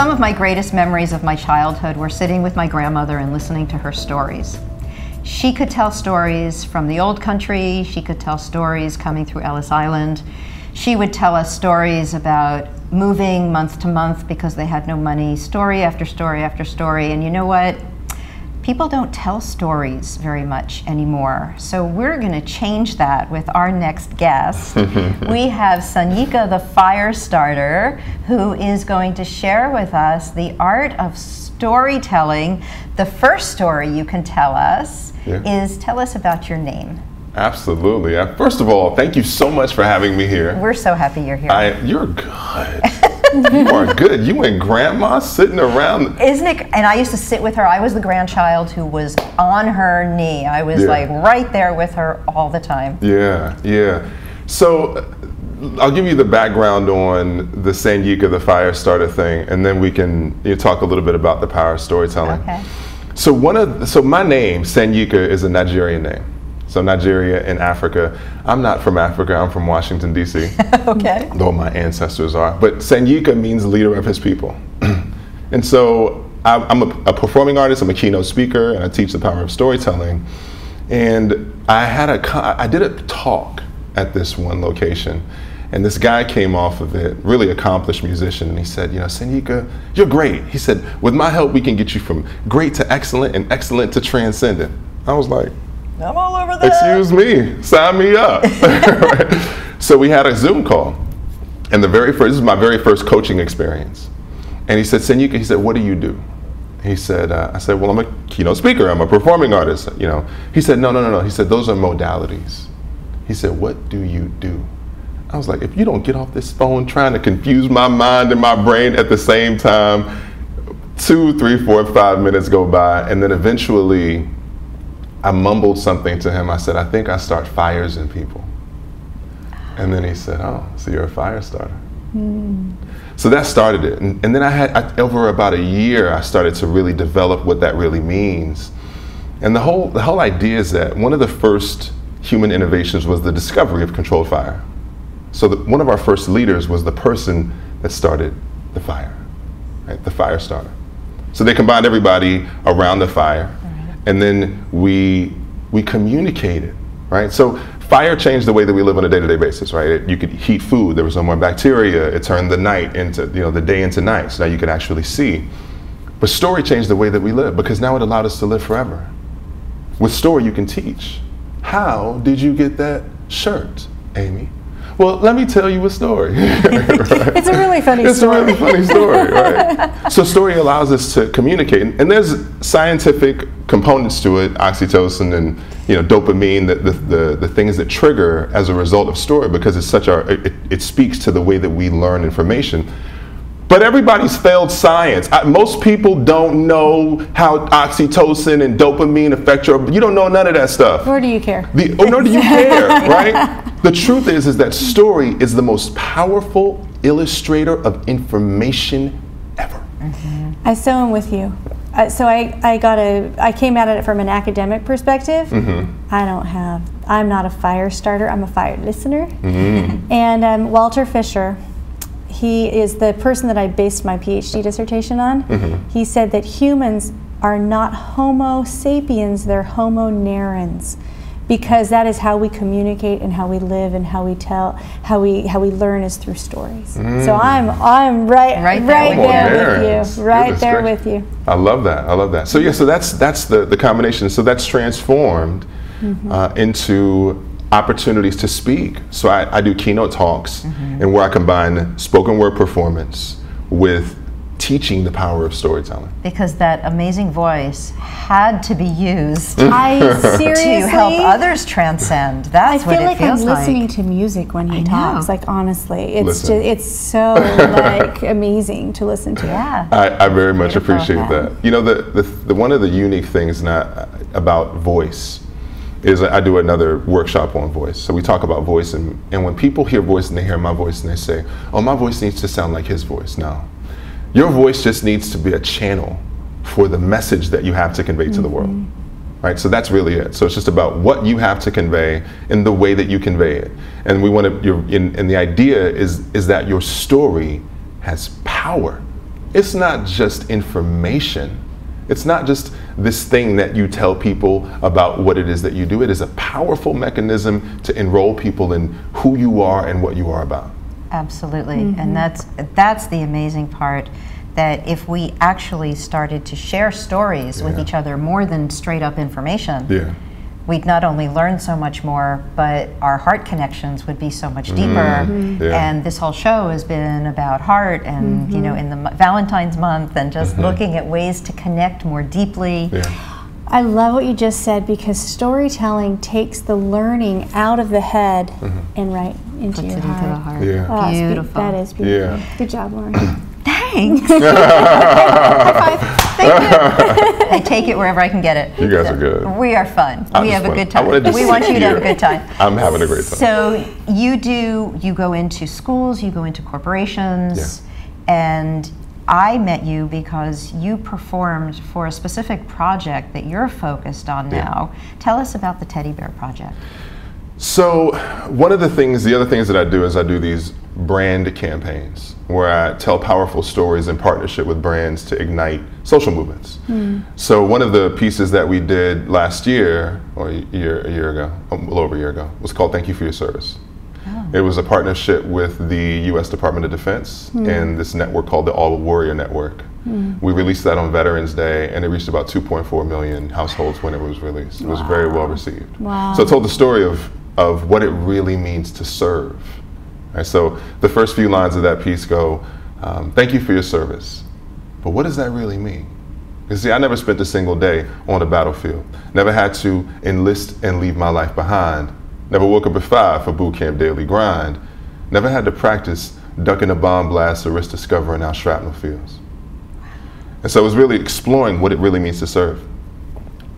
Some of my greatest memories of my childhood were sitting with my grandmother and listening to her stories. She could tell stories from the old country, she could tell stories coming through Ellis Island. She would tell us stories about moving month to month because they had no money, story after story after story. And you know what? People don't tell stories very much anymore. So we're going to change that with our next guest. We have Sanyika the Fire Starter, who is going to share with us the art of storytelling. The first story you can tell us is tell us about your name. Absolutely. First of all, thank you so much for having me here. We're so happy you're here. You're good. You are good. You and Grandma sitting around. Isn't it? And I used to sit with her. I was the grandchild who was on her knee. I was like right there with her all the time. Yeah, yeah. So I'll give you the background on the Sanyika the Fire Starter thing, and then we can talk a little bit about the power of storytelling. Okay. So my name Sanyika is a Nigerian name. So Nigeria and Africa. I'm not from Africa, I'm from Washington, D.C. Okay. Though my ancestors are. But Sanyika means leader of his people. And so I'm a performing artist, I'm a keynote speaker, and I teach the power of storytelling. And I did a talk at this one location, and this guy came off of it, really accomplished musician, and he said, Sanyika, you're great. He said, with my help, we can get you from great to excellent and excellent to transcendent. I was like, I'm all over that. Excuse me, sign me up. So we had a Zoom call, and this is my very first coaching experience. And he said, Sanyika, he said, what do you do? He said, I said, well, I'm a keynote speaker, I'm a performing artist, He said, no, no, no, no. He said, those are modalities. He said, what do you do? I was like, if you don't get off this phone trying to confuse my mind and my brain at the same time, 2, 3, 4, 5 minutes go by, and then eventually, I mumbled something to him. I said, I think I start fires in people. And then he said, oh, so you're a fire starter. Mm. So that started it. And then over about a year, I started to really develop what that really means. And the whole idea is that one of the first human innovations was the discovery of controlled fire. So one of our first leaders was the person that started the fire, right? The fire starter. So they combined everybody around the fire. And then we communicated, right? So fire changed the way that we live on a day-to-day basis, right? You could heat food, there was no more bacteria, it turned the night into, the day into night, so now you could actually see. But story changed the way that we live, because now it allowed us to live forever. With story, you can teach. How did you get that shirt, Amy? Well, let me tell you a story. Right? It's a really funny story. It's a really funny story, right? So story allows us to communicate. And there's scientific components to it, oxytocin and dopamine, the things that trigger as a result of story, because it's such it speaks to the way that we learn information. But everybody's failed science. Most people don't know how oxytocin and dopamine affect you don't know none of that stuff. Nor do you care. Nor do you care, right? The truth is that story is the most powerful illustrator of information ever. Mm-hmm. I so am with you. I came at it from an academic perspective. Mm-hmm. I'm not a fire starter, I'm a fire listener. Mm-hmm. And Walter Fisher, he is the person that I based my PhD dissertation on. Mm-hmm. He said that humans are not Homo sapiens, they're Homo narrans, because that is how we communicate and how we live and how we tell, how we learn is through stories. Mm. So I'm right there with you, right there with you. I love that. I love that. So yeah, so that's the combination. So that's transformed into opportunities to speak. So I do keynote talks, and where I combine spoken word performance with teaching the power of storytelling. Because that amazing voice had to be used to help others transcend. That's what it feels like. I feel like I'm listening to music when he talks, like honestly. It's so like amazing to listen to. Yeah. I very much appreciate that. You know, one of the unique things about voice is I do another workshop on voice. So we talk about voice, and when people hear voice and they hear my voice and they say, oh, my voice needs to sound like his voice. No. Your voice just needs to be a channel for the message that you have to convey to the world, right? So that's really it. So it's just about what you have to convey and the way that you convey it. And the idea is that your story has power It's not just information. It's not just this thing that you tell people about what it is that you do. It is a powerful mechanism to enroll people in who you are and what you are about. Absolutely. Mm-hmm. And that's the amazing part, that if we actually started to share stories with each other more than straight up information, we'd not only learn so much more, but our heart connections would be so much deeper. Mm-hmm. And this whole show has been about heart, and you know, in the Valentine's month, and just looking at ways to connect more deeply. I love what you just said, because storytelling takes the learning out of the head and right into your heart. Into the heart. Oh, beautiful. That is beautiful. Good job, Lauren. Thanks. High five. Thank you. I take it wherever I can get it. You guys are good. We are fun. We want you to have a good time. I'm having a great time. So you go into schools, you go into corporations, and I met you because you performed for a specific project that you're focused on now. Tell us about the Teddy Bear Project. So one of the things, the other things that I do is I do these brand campaigns where I tell powerful stories in partnership with brands to ignite social movements. So one of the pieces that we did last year, or a little over a year ago, was called Thank You for Your Service. It was a partnership with the US Department of Defense and this network called the All Warrior Network. We released that on Veterans Day, and it reached about 2.4 million households when it was released. It was very well received. So it told the story of what it really means to serve. And so the first few lines of that piece go, thank you for your service, but what does that really mean? You see, I never spent a single day on a battlefield, never had to enlist and leave my life behind, never woke up at 5 for boot camp daily grind, never had to practice ducking a bomb blast or risk discovering how shrapnel feels. And so it was really exploring what it really means to serve.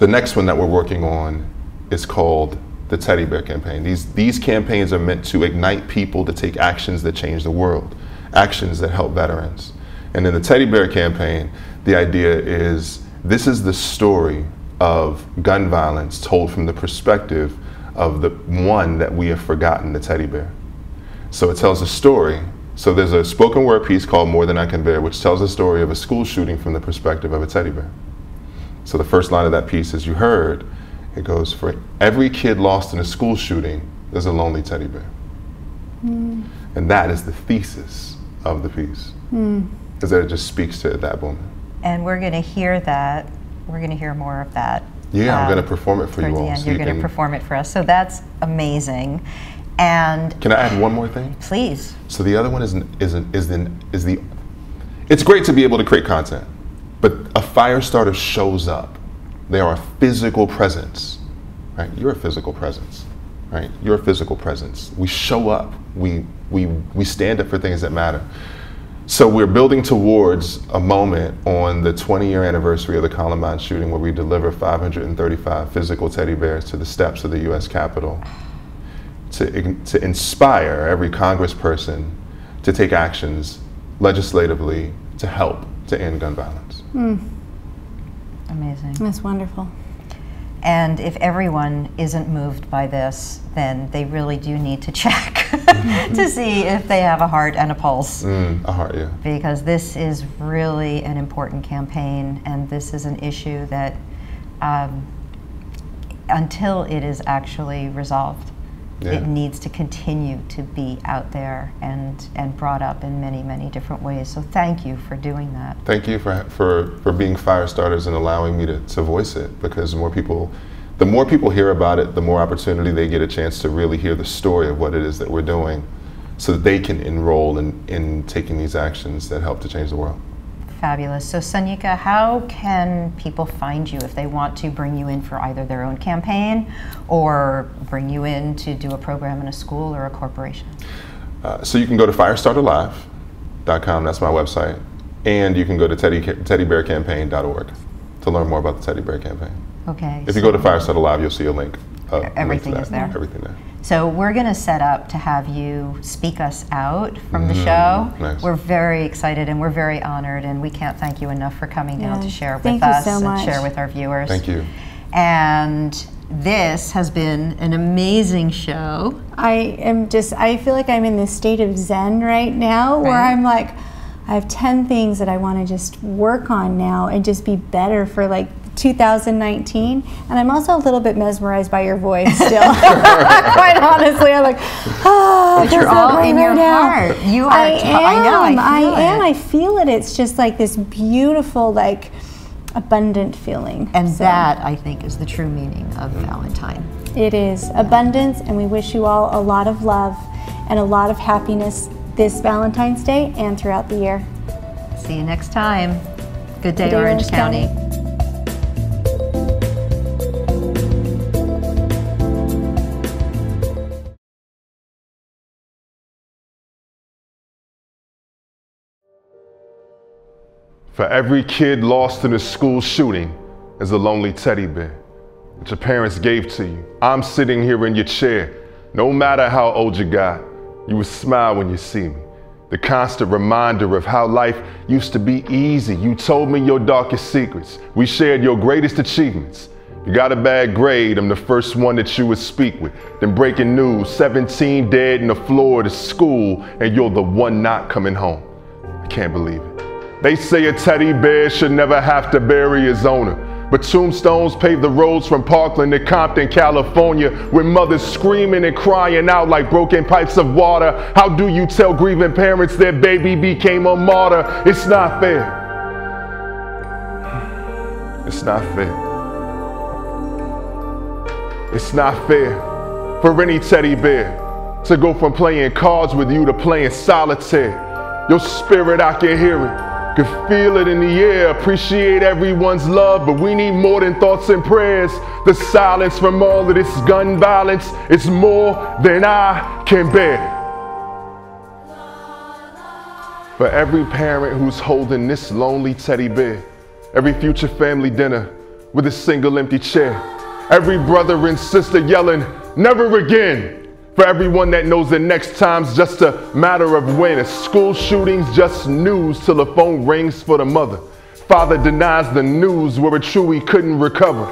The next one that we're working on is called the Teddy Bear Campaign. These campaigns are meant to ignite people to take actions that change the world, actions that help veterans. And in the Teddy Bear Campaign, the idea is, this is the story of gun violence told from the perspective of the one that we have forgotten, the teddy bear. So it tells a story. So there's a spoken word piece called More Than I Can Bear, which tells the story of a school shooting from the perspective of a teddy bear. So the first line of that piece, as you heard, it goes, for every kid lost in a school shooting, there's a lonely teddy bear. And that is the thesis of the piece, because it just speaks to it at that moment. And we're going to hear that. We're going to hear more of that. Yeah, I'm going to perform it for you all. So you're going to perform it for us. So that's amazing. And can I add one more thing? Please. So the other one is it's great to be able to create content, but a fire starter shows up. They are a physical presence, right? You're a physical presence, right? You're a physical presence. We show up. We stand up for things that matter. So we're building towards a moment on the 20-year anniversary of the Columbine shooting where we deliver 535 physical teddy bears to the steps of the U.S. Capitol to inspire every congressperson to take actions legislatively to help to end gun violence. Amazing. That's wonderful. And if everyone isn't moved by this, then they really do need to check to see if they have a heart and a pulse. A heart, yeah. Because this is really an important campaign, and this is an issue that, until it is actually resolved, it needs to continue to be out there and brought up in many, many different ways. So thank you for doing that. Thank you for being fire starters and allowing me to voice it, because the more people hear about it, the more opportunity they get a chance to really hear the story of what it is that we're doing, so that they can enroll in taking these actions that help to change the world. Fabulous. So Sanyika, how can people find you if they want to bring you in for either their own campaign or bring you in to do a program in a school or a corporation? So you can go to firestarterlive.com, that's my website, and you can go to teddybearcampaign.org to learn more about the Teddy Bear Campaign. Okay. If you go to Firestarter Live, you'll see a link. Everything is there. Everything there. So we're going to set up to have you speak us out from the show. Nice. We're very excited and we're very honored, and we can't thank you enough for coming down to share with us and share with our viewers. Thank you. And this has been an amazing show. I feel like I'm in this state of zen right now, where I'm like, I have 10 things that I want to just work on now and just be better for like 2019. And I'm also a little bit mesmerized by your voice still. Quite honestly, I'm like, oh, but you're all in your heart. You are. I am. I feel it. It's just like this beautiful, like, abundant feeling. And so that, I think, is the true meaning of Valentine. It is. Yeah. Abundance, and we wish you all a lot of love and a lot of happiness this Valentine's Day and throughout the year. See you next time. Good day, Orange County. For every kid lost in a school shooting is a lonely teddy bear that your parents gave to you. I'm sitting here in your chair. No matter how old you got, you would smile when you see me. The constant reminder of how life used to be easy. You told me your darkest secrets. We shared your greatest achievements. You got a bad grade, I'm the first one that you would speak with. Then breaking news, 17 dead in the floor of school, and you're the one not coming home. I can't believe it. They say a teddy bear should never have to bury his owner, but tombstones paved the roads from Parkland to Compton, California, with mothers screaming and crying out like broken pipes of water. How do you tell grieving parents their baby became a martyr? It's not fair. It's not fair. It's not fair for any teddy bear to go from playing cards with you to playing solitaire. Your spirit, I can hear it. Could feel it in the air, appreciate everyone's love, but we need more than thoughts and prayers. The silence from all of this gun violence is more than I can bear. For every parent who's holding this lonely teddy bear, every future family dinner with a single empty chair, every brother and sister yelling, never again. For everyone that knows that next time's just a matter of when. A school shooting's just news till the phone rings for the mother. Father denies the news where it truly couldn't recover.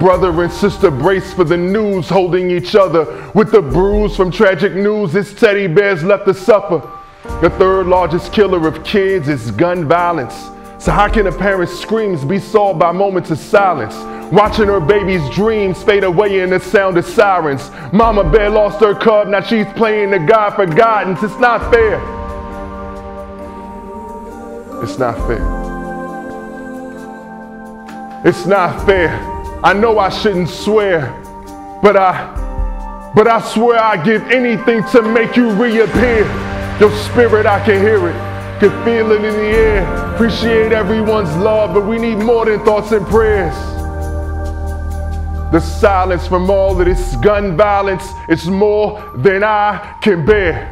Brother and sister brace for the news, holding each other. With the bruise from tragic news, this teddy bear's left to suffer. The third largest killer of kids is gun violence. So how can a parent's screams be solved by moments of silence? Watching her baby's dreams fade away in the sound of sirens. Mama bear lost her cub, now she's playing the God forgotten. It's not fair. It's not fair. It's not fair. I know I shouldn't swear, but I swear I'd give anything to make you reappear. Your spirit, I can hear it. Can feel it in the air. Appreciate everyone's love, but we need more than thoughts and prayers. The silence from all of this gun violence is more than I can bear.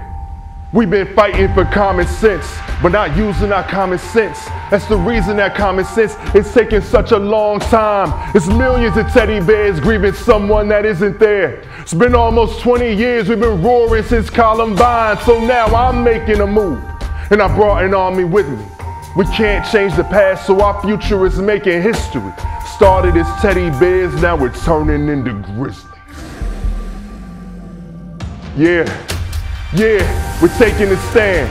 We've been fighting for common sense, but not using our common sense. That's the reason that common sense is taking such a long time. It's millions of teddy bears grieving someone that isn't there. It's been almost 20 years, we've been roaring since Columbine. So now I'm making a move, and I brought an army with me. We can't change the past, so our future is making history. Started as teddy bears, now we're turning into grizzlies. Yeah, we're taking a stand.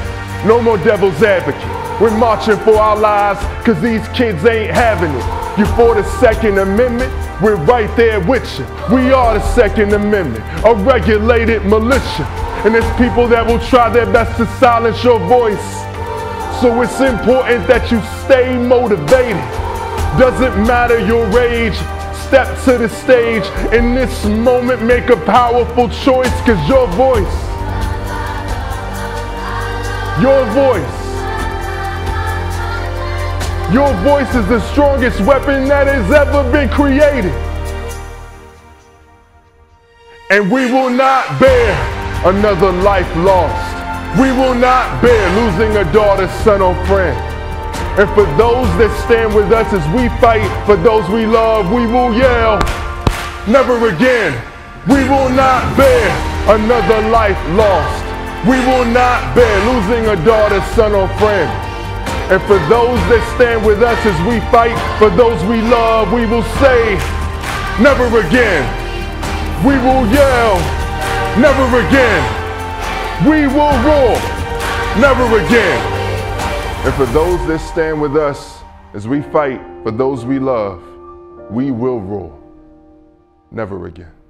No more devil's advocate. We're marching for our lives, cause these kids ain't having it. You for the Second Amendment? We're right there with you. We are the Second Amendment, a regulated militia. And there's people that will try their best to silence your voice. So it's important that you stay motivated. Doesn't matter your age, step to the stage. In this moment, make a powerful choice, cause your voice is the strongest weapon that has ever been created. And we will not bear another life lost. We will not bear losing a daughter, son, or friend. And for those that stand with us as we fight for those we love, we will yell, never again. We will not bear another life lost. We will not bear losing a daughter, son, or friend. And for those that stand with us as we fight for those we love, we will say, never again. We will yell, never again. We will roar, never again. And for those that stand with us as we fight for those we love, we will rule. Never again.